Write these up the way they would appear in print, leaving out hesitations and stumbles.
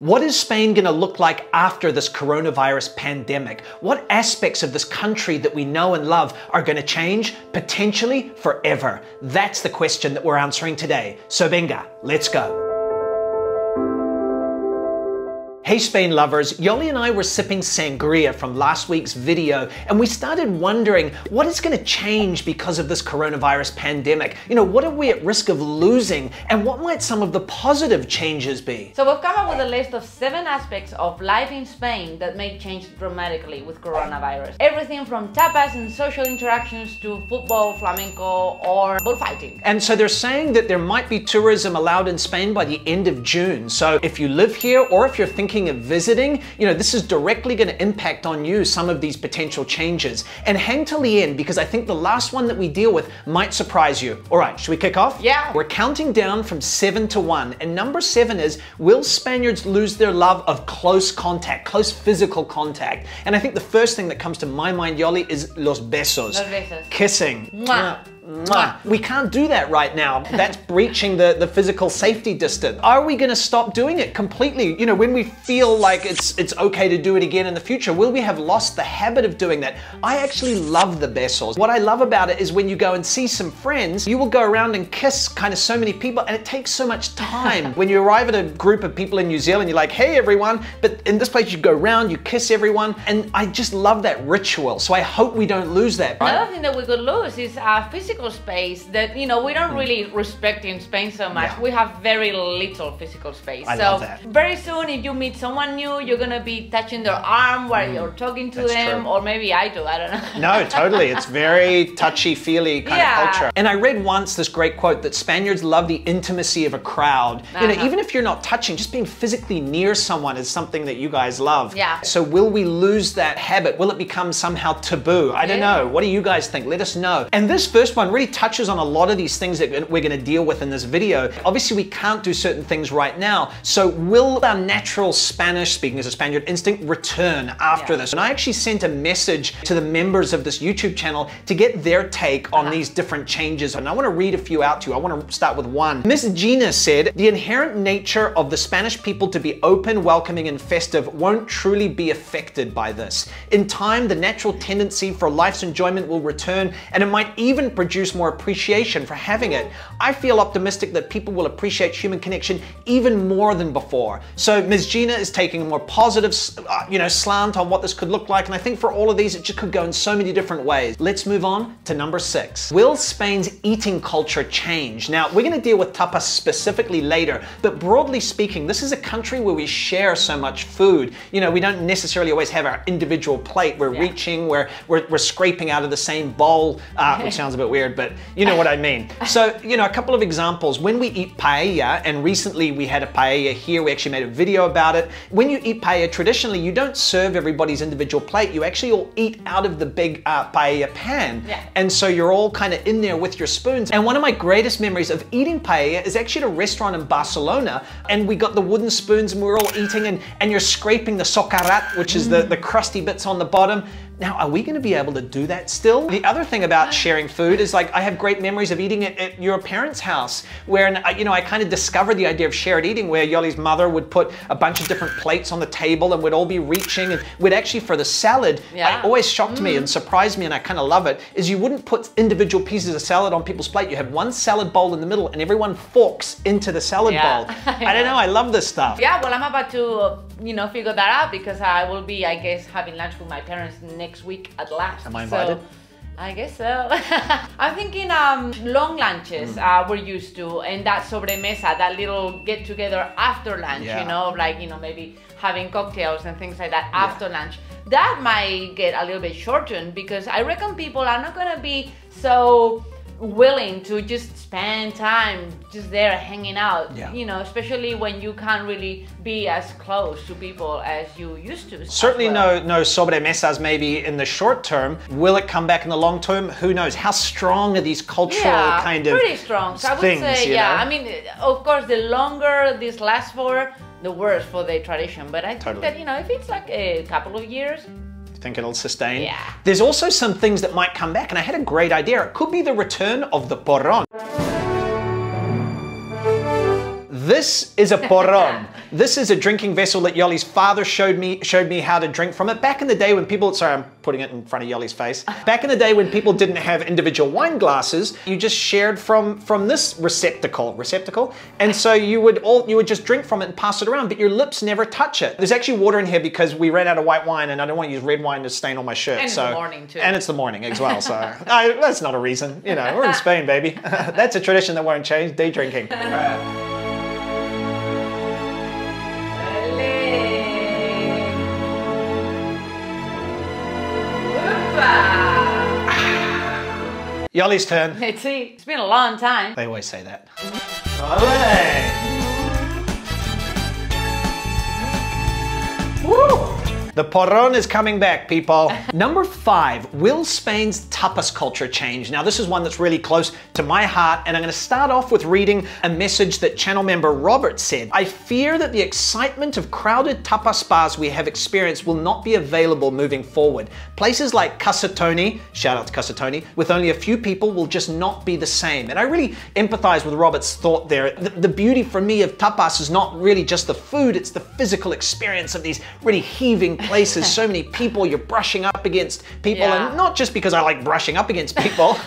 What is Spain going to look like after this coronavirus pandemic? What aspects of this country that we know and love are going to change, potentially forever? That's the question that we're answering today. So venga, let's go. Hey Spain lovers, Yoly and I were sipping sangria from last week's video and we started wondering what is going to change because of this coronavirus pandemic. You know, what are we at risk of losing and what might some of the positive changes be? So we've come up with a list of 7 aspects of life in Spain that may change dramatically with coronavirus. Everything from tapas and social interactions to football, flamenco or bullfighting. And so they're saying that there might be tourism allowed in Spain by the end of June. So if you live here or if you're thinking of visiting, you know, this is directly going to impact on you some of these potential changes. And hang till the end because I think the last one that we deal with might surprise you. All right, should we kick off? Yeah. We're counting down from 7 to 1. And number 7 is, will Spaniards lose their love of close contact, close physical contact? And I think the first thing that comes to my mind, Yoly, is los besos. Los besos. Kissing. Mwah. Mwah. We can't do that right now. That's breaching the physical safety distance. Are we going to stop doing it completely? You know, when we feel like it's okay to do it again in the future, will we have lost the habit of doing that? I actually love the besos. What I love about it is when you go and see some friends, you will go around and kiss kind of so many people and it takes so much time. When you arrive at a group of people in New Zealand, you're like, hey everyone, but in this place you go around, you kiss everyone, and I just love that ritual. So I hope we don't lose that. Right? Another thing that we could lose is our physical space that, you know, we don't really respect in Spain so much. Yeah. We have very little physical space. I love that. Very soon if you meet someone new, you're going to be touching their arm while you're talking to them. True. Or maybe I do, I don't know. No, totally. It's very touchy-feely kind of culture. And I read once this great quote that Spaniards love the intimacy of a crowd. You know, even if you're not touching, just being physically near someone is something that you guys love. Yeah. So will we lose that habit? Will it become somehow taboo? I don't know. What do you guys think? Let us know. And this first one really touches on a lot of these things that we're going to deal with in this video. Obviously, we can't do certain things right now. So will our natural Spanish, speaking as a Spaniard, instinct return after this? And I actually sent a message to the members of this YouTube channel to get their take on these different changes. And I want to read a few out to you. I want to start with one. Miss Gina said, the inherent nature of the Spanish people to be open, welcoming, and festive won't truly be affected by this. In time, the natural tendency for life's enjoyment will return, and it might even produce more appreciation for having it. I feel optimistic that people will appreciate human connection even more than before. So Ms. Gina is taking a more positive, you know, slant on what this could look like. And I think for all of these, it just could go in so many different ways. Let's move on to number 6. Will Spain's eating culture change? Now, we're going to deal with tapas specifically later, but broadly speaking, this is a country where we share so much food. You know, we don't necessarily always have our individual plate. We're reaching, we're scraping out of the same bowl, which sounds a bit weird. But you know what I mean. So, you know, a couple of examples. When we eat paella, and recently we had a paella here, we actually made a video about it. When you eat paella, traditionally you don't serve everybody's individual plate. You actually all eat out of the big paella pan. Yeah. And so you're all kind of in there with your spoons. And one of my greatest memories of eating paella is actually at a restaurant in Barcelona, and we got the wooden spoons and we're all eating, and you're scraping the socarrat, which is the crusty bits on the bottom. Now, are we going to be able to do that still? The other thing about sharing food is, like, I have great memories of eating at your parents' house, where, you know, I kind of discovered the idea of shared eating, where Yoly's mother would put a bunch of different plates on the table and we'd all be reaching, and we'd actually, for the salad, it always shocked me and surprised me, and I kind of love it, is you wouldn't put individual pieces of salad on people's plate. You have one salad bowl in the middle and everyone forks into the salad bowl. I don't know, I love this stuff. Yeah, well, I'm about to, you know, figure that out because I will be, I guess, having lunch with my parents next week at last. Am I invited? So, I guess so. I'm thinking long lunches we're used to, and that sobremesa, that little get together after lunch, you know, like, you know, maybe having cocktails and things like that after lunch. That might get a little bit shortened because I reckon people are not gonna be so willing to just spend time just there hanging out, you know, especially when you can't really be as close to people as you used to. Certainly no sobremesas maybe in the short term. Will it come back in the long term? Who knows? How strong are these cultural kind of things? Pretty strong. So I would say, I mean, of course, the longer this lasts for, the worse for the tradition. But I think that, you know, if it's like a couple of years, think it'll sustain. Yeah. There's also some things that might come back, and I had a great idea. It could be the return of the porrón. This is a porrón. This is a drinking vessel that Yoly's father showed me how to drink from it back in the day when people, sorry, I'm putting it in front of Yoly's face. Back in the day when people didn't have individual wine glasses, you just shared from this receptacle. And so you would just drink from it and pass it around, but your lips never touch it. There's actually water in here because we ran out of white wine and I don't want to use red wine to stain all my shirt. And so, it's the morning too. And it's the morning as well, so that's not a reason. You know, we're in Spain, baby. That's a tradition that won't change, day drinking. Yoly's turn. Let's see. It's been a long time. They always say that. Woo! The porrón is coming back, people. Number 5, will Spain's tapas culture change? Now, this is one that's really close to my heart, and I'm going to start off with reading a message that channel member Robert said. I fear that the excitement of crowded tapas bars we have experienced will not be available moving forward. Places like Casa Toni, shout out to Casa Toni, with only a few people will just not be the same. And I really empathize with Robert's thought there. The beauty for me of tapas is not really just the food, it's the physical experience of these really heaving places, so many people, you're brushing up against people, and not just because I like brushing up against people,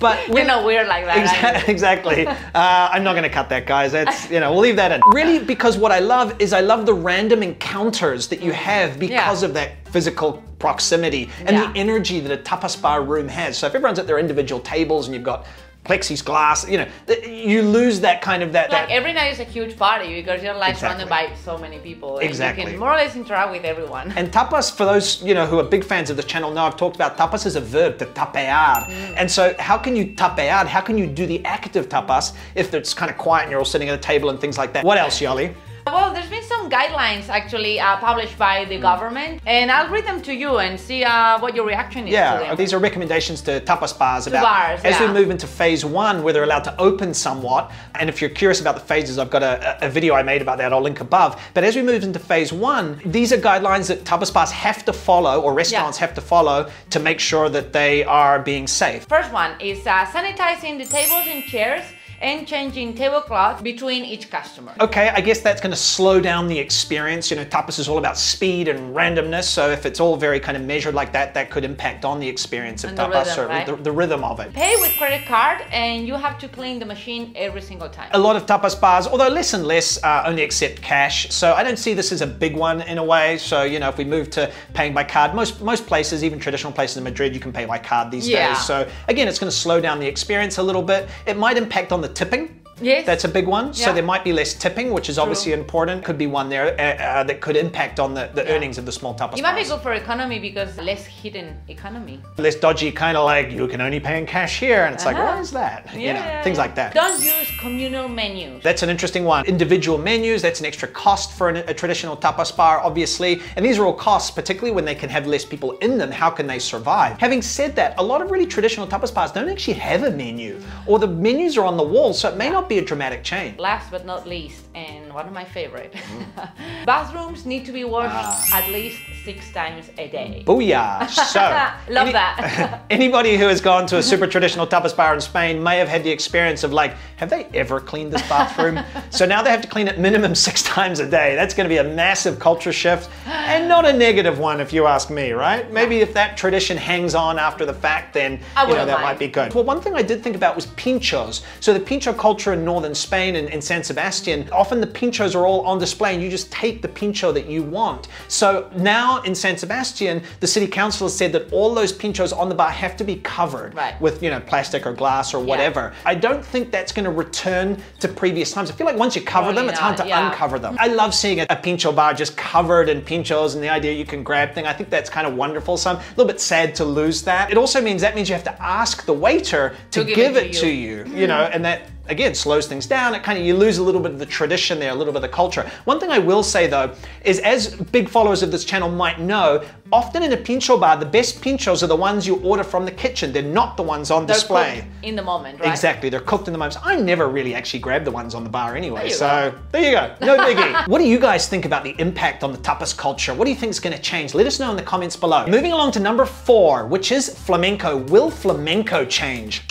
but we're not weird like that. Exactly. I'm not gonna cut that, guys. That's, you know, we'll leave that in. Really, because what I love is I love the random encounters that you have because of that physical proximity and the energy that a tapas bar room has. So if everyone's at their individual tables and you've got plexiglass, you know, you lose that kind of that. Like every night is a huge party because you're like surrounded by so many people. Exactly. You can more or less interact with everyone. And tapas, for those, you know, who are big fans of this channel know, I've talked about tapas as a verb, to tapear. And so how can you tapear? How can you do the act of tapas if it's kind of quiet and you're all sitting at a table and things like that? What else, Yoly? Well, there's been some guidelines actually published by the government, and I'll read them to you and see what your reaction is to them. Yeah, these are recommendations to tapas bars about as we move into phase 1 where they're allowed to open somewhat, and if you're curious about the phases, I've got a video I made about that, I'll link above. But as we move into phase 1, these are guidelines that tapas bars have to follow, or restaurants have to follow, to make sure that they are being safe. First one is sanitizing the tables and chairs and changing tablecloths between each customer. Okay, I guess that's gonna slow down the experience. You know, tapas is all about speed and randomness, so if it's all very kind of measured like that, that could impact on the experience of tapas, or the rhythm of it. Pay with credit card, and you have to clean the machine every single time. A lot of tapas bars, although less and less, only accept cash, so I don't see this as a big one in a way. So, you know, if we move to paying by card, most places, even traditional places in Madrid, you can pay by card these days. So again, it's gonna slow down the experience a little bit. It might impact on the tipping. Yes. That's a big one. Yeah. So there might be less tipping, which is obviously important. Could be one there that could impact on the earnings of the small tapas. It might be good for economy because less hidden economy. Less dodgy, kind of like you can only pay in cash here. And it's like, what is that? Yeah, you know, things like that. Don't use communal menus. That's an interesting one. Individual menus, that's an extra cost for a traditional tapas bar, obviously. And these are all costs, particularly when they can have less people in them. How can they survive? Having said that, a lot of really traditional tapas bars don't actually have a menu, or the menus are on the wall, so it may not be a dramatic change. Last but not least, and one of my favorite, bathrooms need to be washed at least 6 times a day. Booyah! So, love that. Anybody who has gone to a super traditional tapas bar in Spain may have had the experience of like, have they ever cleaned this bathroom? So now they have to clean it minimum 6 times a day. That's going to be a massive culture shift, and not a negative one if you ask me, right? Maybe if that tradition hangs on after the fact, then you know, that might be good. Well, one thing I did think about was pinchos. So the pincho culture in northern Spain and in San Sebastian, often the pinchos are all on display and you just take the pincho that you want. So now in San Sebastian, the city council has said that all those pinchos on the bar have to be covered with, you know, plastic or glass or whatever. I don't think that's going to return to previous times. I feel like once you cover them, it's hard to uncover them. I love seeing a pincho bar just covered in pinchos and the idea you can grab thing. I think that's kind of wonderful. So I'm a little bit sad to lose that. It also means that means you have to ask the waiter to give it to you, you know, and that again slows things down. It kind of, you lose a little bit of the tradition there, a little bit of the culture. One thing I will say though is, as big followers of this channel might know, often in a pincho bar, the best pinchos are the ones you order from the kitchen. They're not the ones on display. Cooked in the moment, right? Exactly, they're cooked in the moment. I never really actually grab the ones on the bar anyway, so there you go, no biggie. What do you guys think about the impact on the tapas culture? What do you think is going to change? Let us know in the comments below. Moving along to number 4, which is flamenco. Will flamenco change?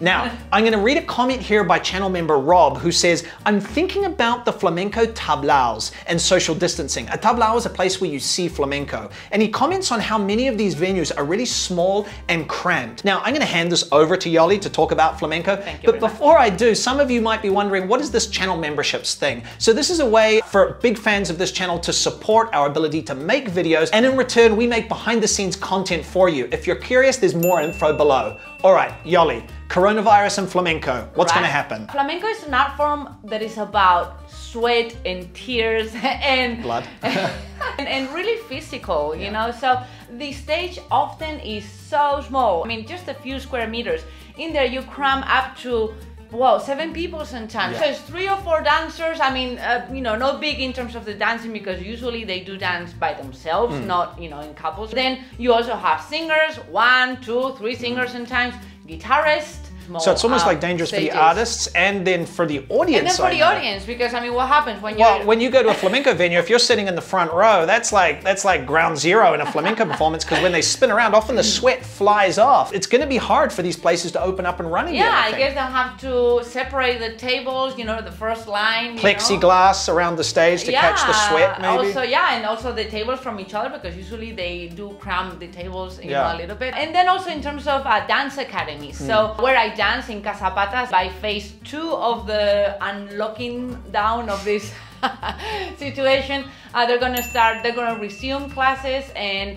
Now, I'm gonna read a comment here by channel member Rob, who says, I'm thinking about the flamenco tablaos and social distancing. A tablao is a place where you see flamenco. And he comments on how many of these venues are really small and cramped. Now, I'm gonna hand this over to Yoly to talk about flamenco. Thank you. But before I do, some of you might be wondering, what is this channel memberships thing? So this is a way for big fans of this channel to support our ability to make videos, and in return, we make behind the scenes content for you. If you're curious, there's more info below. All right, Yoly, coronavirus and flamenco, what's gonna happen? Flamenco is an art form that is about sweat and tears and blood and really physical, you know? So the stage often is so small. I mean, just a few square meters. In there, you cram up to, whoa, 7 people sometimes. Yeah. So it's 3 or 4 dancers. I mean, you know, not big in terms of the dancing, because usually they do dance by themselves, not, you know, in couples. Then you also have singers, 1, 2, 3 singers sometimes, guitarists. So it's almost like dangerous stages for the artists and then for the audience. And then for the audience, because I mean, what happens when you when you go to a flamenco venue, if you're sitting in the front row, that's like ground zero in a flamenco performance, because when they spin around, often the sweat flies off. It's going to be hard for these places to open up and run again. Yeah, I guess they'll have to separate the tables, you know, the first line. Plexiglass around the stage to catch the sweat, maybe. Also, yeah, and also the tables from each other, because usually they do cram the tables, you know, a little bit. And then also in terms of dance academies, so where I dance in Casa Patas, by phase 2 of the unlocking down of this situation, they're gonna resume classes, and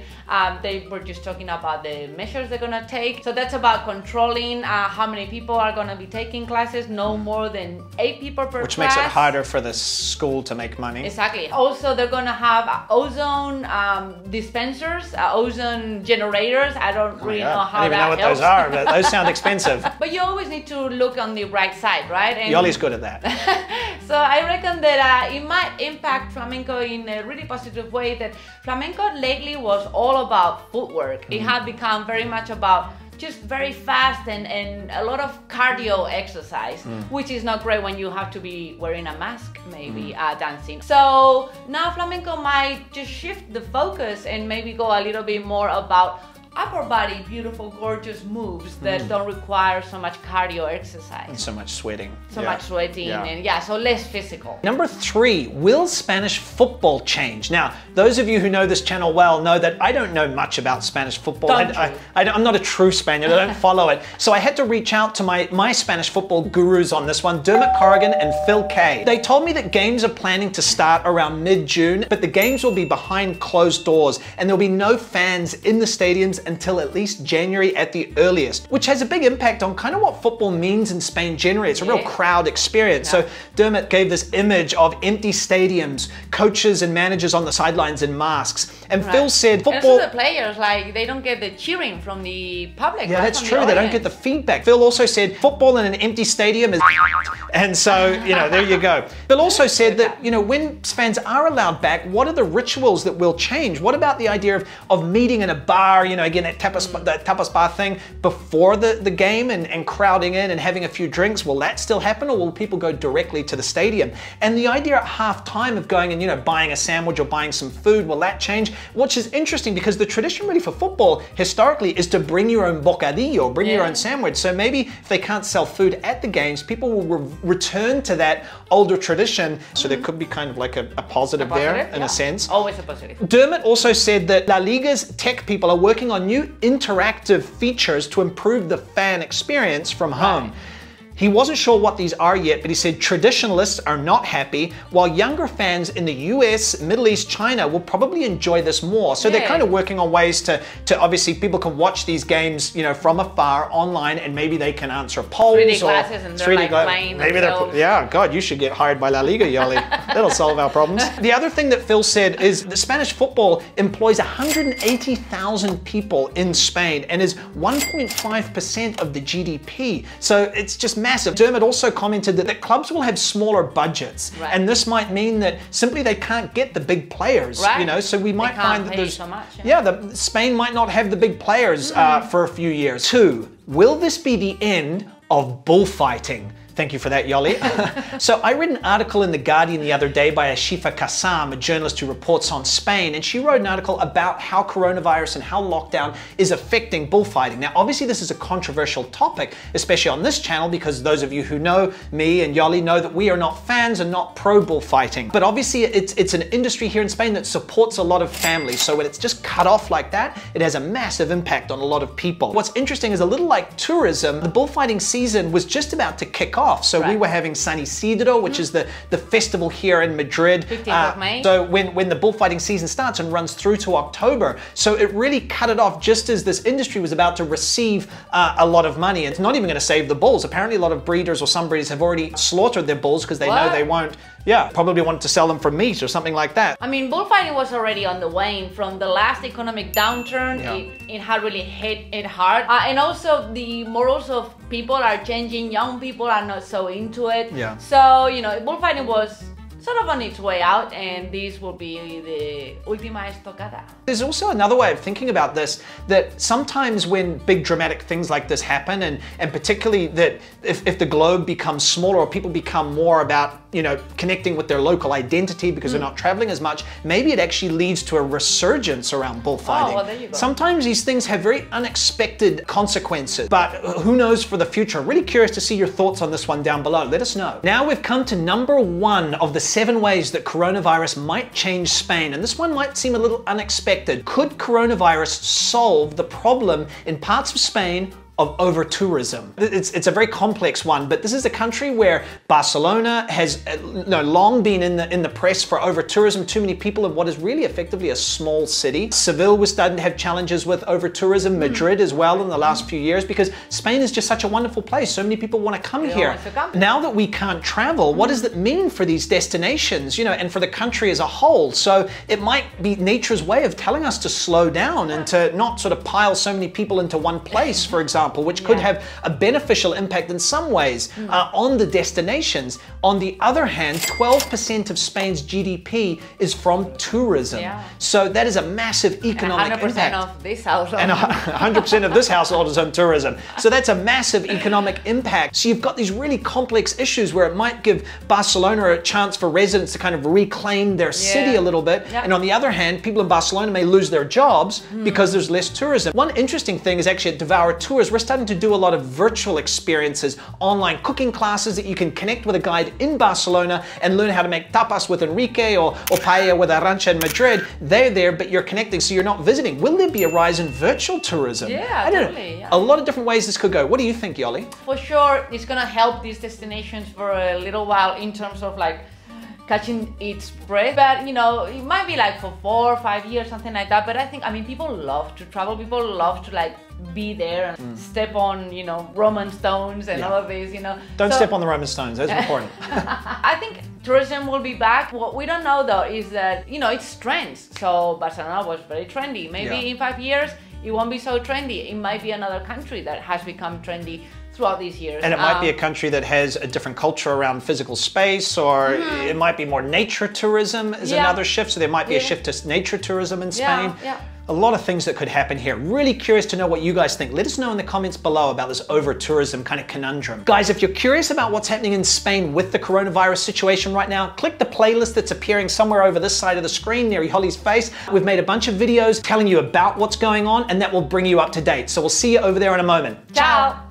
they were just talking about the measures they're gonna take. So that's about controlling how many people are gonna be taking classes, no more than 8 people per class. Which makes it harder for the school to make money. Exactly. Also, they're gonna have ozone dispensers, ozone generators. I don't really know how that helps. I don't even know what those are, but those sound expensive. But you always need to look on the bright side, right? And Yoly's good at that. So I reckon that it might impact flamenco in a really positive way, that flamenco lately was all about footwork. It had become very much about just very fast and a lot of cardio exercise, which is not great when you have to be wearing a mask, maybe, dancing. So now flamenco might just shift the focus and maybe go a little bit more about upper body, beautiful, gorgeous moves that don't require so much cardio exercise. And so much sweating. So much sweating, and so less physical. Number 3, will Spanish football change? Now, those of you who know this channel well know that I don't know much about Spanish football. I'm not a true Spaniard, I don't follow it. So I had to reach out to my Spanish football gurus on this one, Dermot Corrigan and Phil Kay. They told me that games are planning to start around mid-June, but the games will be behind closed doors, and there'll be no fans in the stadiums until at least January at the earliest, which has a big impact on kind of what football means in Spain generally. It's a real crowd experience. So Dermot gave this image of empty stadiums, coaches and managers on the sidelines in masks. And Phil said football... And also the players, like, they don't get the cheering from the public. Yeah, that's true. They don't get the feedback. Phil also said football in an empty stadium is... And so, you know, there you go. Phil also said that, you know, when fans are allowed back, what are the rituals that will change? What about the idea of meeting in a bar, you know, again, that tapas bar thing before the game and crowding in and having a few drinks? Will that still happen, or will people go directly to the stadium? And the idea at halftime of going and, you know, buying a sandwich or buying some food, will that change? Which is interesting, because the tradition really for football historically is to bring your own bocadillo, bring your own sandwich. So maybe if they can't sell food at the games, people will return to that older tradition. So there could be kind of like a positive there, in a sense. Always a positive. Dermot also said that La Liga's tech people are working on new interactive features to improve the fan experience from home. He wasn't sure what these are yet, but he said traditionalists are not happy, while younger fans in the US, Middle East, China will probably enjoy this more. So they're kind of working on ways to obviously people can watch these games, you know, from afar online, and maybe they can answer polls. 3D glasses, and they're like playing themselves. Yeah, God, you should get hired by La Liga, Yoly. That'll solve our problems. The other thing that Phil said is that Spanish football employs 180,000 people in Spain and is 1.5% of the GDP. So it's just massive. Dermot also commented that clubs will have smaller budgets, and this might mean that simply they can't get the big players, you know, so we might find that there's so much, Spain might not have the big players for a few years. 2, will this be the end of bullfighting? Thank you for that, Yoly. So I read an article in The Guardian the other day by Ashifa Kassam, a journalist who reports on Spain, and she wrote an article about how coronavirus and how lockdown is affecting bullfighting. Now, obviously this is a controversial topic, especially on this channel, because those of you who know me and Yoly know that we are not fans and not pro bullfighting. But obviously it's an industry here in Spain that supports a lot of families. So when it's just cut off like that, it has a massive impact on a lot of people. What's interesting is, a little like tourism, the bullfighting season was just about to kick off. So we were having San Isidro, which is the festival here in Madrid. 15th of May. So when the bullfighting season starts and runs through to October. So it really cut it off just as this industry was about to receive a lot of money. It's not even going to save the bulls. Apparently a lot of breeders, or some breeders, have already slaughtered their bulls because they know they won't. Yeah, probably wanted to sell them for meat or something like that. I mean, bullfighting was already on the wane from the last economic downturn. Yeah. It had really hit it hard. And also the morals of people are changing. Young people are not so into it. Yeah. So, you know, bullfighting was sort of on its way out, and this will be the última estocada. There's also another way of thinking about this, that sometimes when big dramatic things like this happen, and particularly that if the globe becomes smaller, or people become more about, you know, connecting with their local identity because they're not traveling as much, maybe it actually leads to a resurgence around bullfighting. Oh, well, there you go. Sometimes these things have very unexpected consequences, but who knows for the future? I'm really curious to see your thoughts on this one down below. Let us know. Now we've come to number one of the 7 ways that coronavirus might change Spain, and this one might seem a little unexpected. Could coronavirus solve the problem in parts of Spain of over-tourism? It's a very complex one, but this is a country where Barcelona has long been in the press for over-tourism, too many people in what is really effectively a small city. Seville was starting to have challenges with over-tourism, Madrid as well in the last few years, because Spain is just such a wonderful place. So many people want to come here. Now that we can't travel, what does that mean for these destinations, you know, and for the country as a whole? So it might be nature's way of telling us to slow down and to not sort of pile so many people into one place, for example, which could have a beneficial impact in some ways on the destinations. On the other hand, 12% of Spain's GDP is from tourism. Yeah. So that is a massive economic impact. 100% of this household. And 100% of this household is on tourism. So that's a massive economic impact. So you've got these really complex issues where it might give Barcelona a chance for residents to kind of reclaim their city a little bit. Yeah. And on the other hand, people in Barcelona may lose their jobs because there's less tourism. One interesting thing is actually at Devour Tours, we're starting to do a lot of virtual experiences, online cooking classes that you can connect with a guide in Barcelona and learn how to make tapas with Enrique, or paella with Arancha in Madrid. They're there, but you're connecting, so you're not visiting. Will there be a rise in virtual tourism? Yeah, totally. Yeah. A lot of different ways this could go. What do you think, Yoly? For sure, it's gonna help these destinations for a little while in terms of like catching its breath, but you know, it might be like for 4 or 5 years, something like that. But I think, I mean, people love to travel, people love to like be there and step on, you know, Roman stones and all of this, you know. Don't step on the Roman stones, that's important. I think tourism will be back. What we don't know though is that, you know, it's trends. So Barcelona was very trendy. Maybe in 5 years, it won't be so trendy. It might be another country that has become trendy throughout these years. And it might be a country that has a different culture around physical space, or it might be more nature tourism is another shift. So there might be a shift to nature tourism in Spain. Yeah. A lot of things that could happen here. Really curious to know what you guys think. Let us know in the comments below about this over-tourism kind of conundrum. Guys, if you're curious about what's happening in Spain with the coronavirus situation right now, click the playlist that's appearing somewhere over this side of the screen near Yoly's face. We've made a bunch of videos telling you about what's going on, and that will bring you up to date. So we'll see you over there in a moment. Ciao.